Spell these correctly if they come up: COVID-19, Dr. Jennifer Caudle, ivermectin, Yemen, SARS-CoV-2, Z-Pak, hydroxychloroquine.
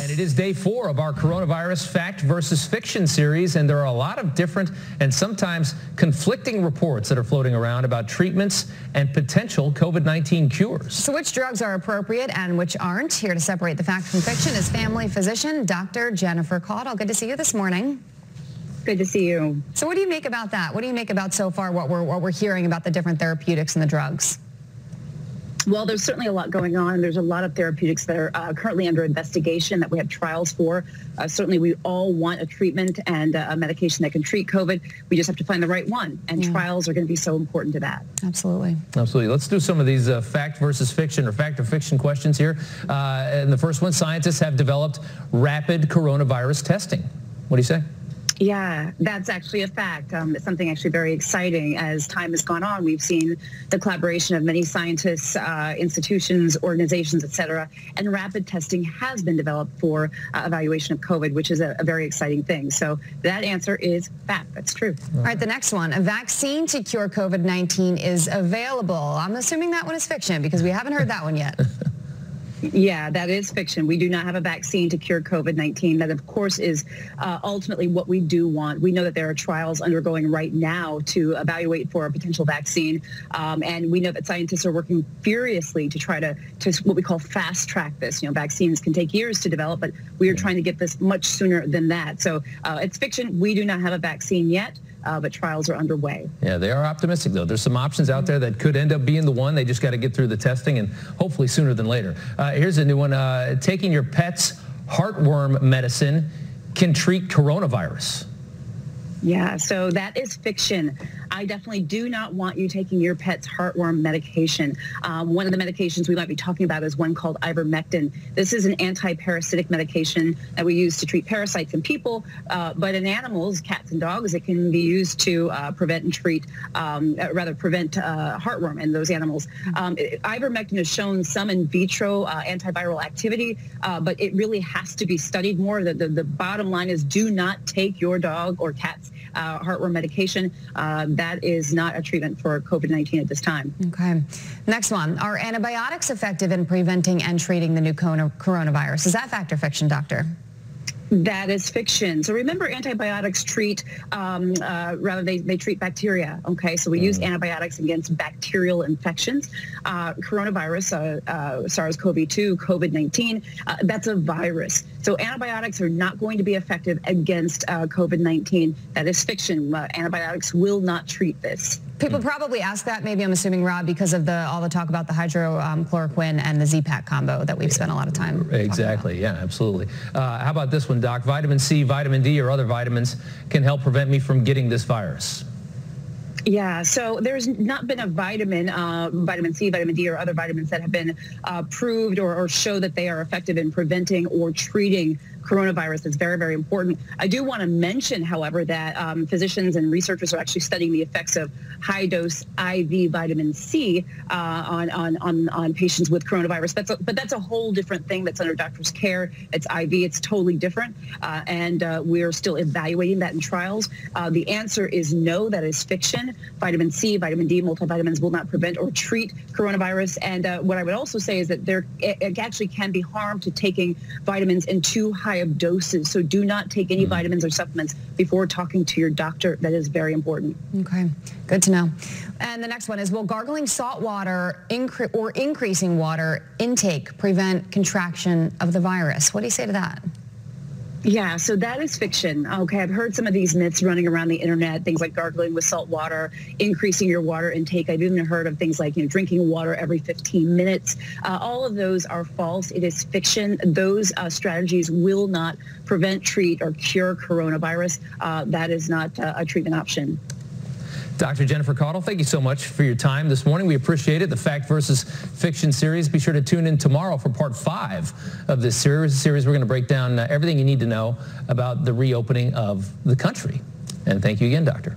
And it is day 4 of our coronavirus fact versus fiction series, and there are a lot of different and sometimes conflicting reports that are floating around about treatments and potential COVID-19 cures. So which drugs are appropriate and which aren't? Here to separate the fact from fiction is family physician Dr. Jennifer Caudle. Good to see you this morning. Good to see you. So what do you make about that? What do you make about so far what we're hearing about the different therapeutics and the drugs? Well, there's certainly a lot going on. There's a lot of therapeutics that are currently under investigation that we have trials for. Certainly, we all want a treatment and a medication that can treat COVID. We just have to find the right one, and trials are going to be so important to that. Absolutely. Absolutely. Let's do some of these fact versus fiction or fact or fiction questions here. And the first one, scientists have developed rapid coronavirus testing. What do you say? Yeah, that's actually a fact. It's something actually very exciting. As time has gone on, we've seen the collaboration of many scientists, institutions, organizations, et cetera, and rapid testing has been developed for evaluation of COVID, which is a very exciting thing. So that answer is fact. That's true. All right, the next one. A vaccine to cure COVID-19 is available. I'm assuming that one is fiction because we haven't heard that one yet. Yeah, that is fiction. We do not have a vaccine to cure COVID-19. That, of course, is ultimately what we do want. We know that there are trials undergoing right now to evaluate for a potential vaccine. And we know that scientists are working furiously to try to what we call fast track this. You know, vaccines can take years to develop, but we are trying to get this much sooner than that. So it's fiction. We do not have a vaccine yet. But trials are underway. Yeah, they are optimistic, though. There's some options out there that could end up being the one. They just got to get through the testing and hopefully sooner than later. Here's a new one. Taking your pet's heartworm medicine can treat coronavirus. Yeah, so that is fiction. I definitely do not want you taking your pet's heartworm medication. One of the medications we might be talking about is one called ivermectin. This is an anti-parasitic medication that we use to treat parasites in people, but in animals, cats and dogs, it can be used to prevent heartworm in those animals. Ivermectin has shown some in vitro antiviral activity, but it really has to be studied more. The bottom line is do not take your dog or cat's heartworm medication. That is not a treatment for COVID-19 at this time. Okay. Next one. Are antibiotics effective in preventing and treating the new coronavirus? Is that fact or fiction, doctor? That is fiction. So remember, antibiotics treat, rather they treat bacteria. Okay, so we use antibiotics against bacterial infections. Coronavirus, SARS-CoV-2, COVID-19, that's a virus. So antibiotics are not going to be effective against COVID-19. That is fiction. Antibiotics will not treat this. People probably ask that, maybe I'm assuming, Rob, because of all the talk about the hydroxychloroquine and the Z-Pak combo that we've spent a lot of time Exactly, yeah, absolutely. How about this one, Doc? Vitamin C, vitamin D, or other vitamins can help prevent me from getting this virus. Yeah, so there's not been a vitamin, vitamin C, vitamin D, or other vitamins that have been proved or show that they are effective in preventing or treating coronavirus. It's very, very important. I do want to mention, however, that physicians and researchers are actually studying the effects of high-dose IV vitamin C on patients with coronavirus. But that's a whole different thing that's under doctor's care. It's IV. It's totally different. And we're still evaluating that in trials. The answer is no. That is fiction. Vitamin C, vitamin D, multivitamins will not prevent or treat coronavirus. And what I would also say is that it actually can be harm to taking vitamins in too high of doses. So do not take any vitamins or supplements before talking to your doctor. That is very important. Okay, good to know. And the next one is, will gargling salt water or increasing water intake prevent contraction of the virus? What do you say to that? Yeah, so that is fiction. Okay, I've heard some of these myths running around the internet, things like gargling with salt water, increasing your water intake. I've even heard of things like, you know, drinking water every 15 minutes. All of those are false. It is fiction. Those strategies will not prevent, treat, or cure coronavirus. That is not a treatment option. Dr. Jennifer Caudle, thank you so much for your time this morning. We appreciate it. The Fact versus Fiction series. Be sure to tune in tomorrow for part 5 of this series. We're going to break down everything you need to know about the reopening of the country. And thank you again, Doctor.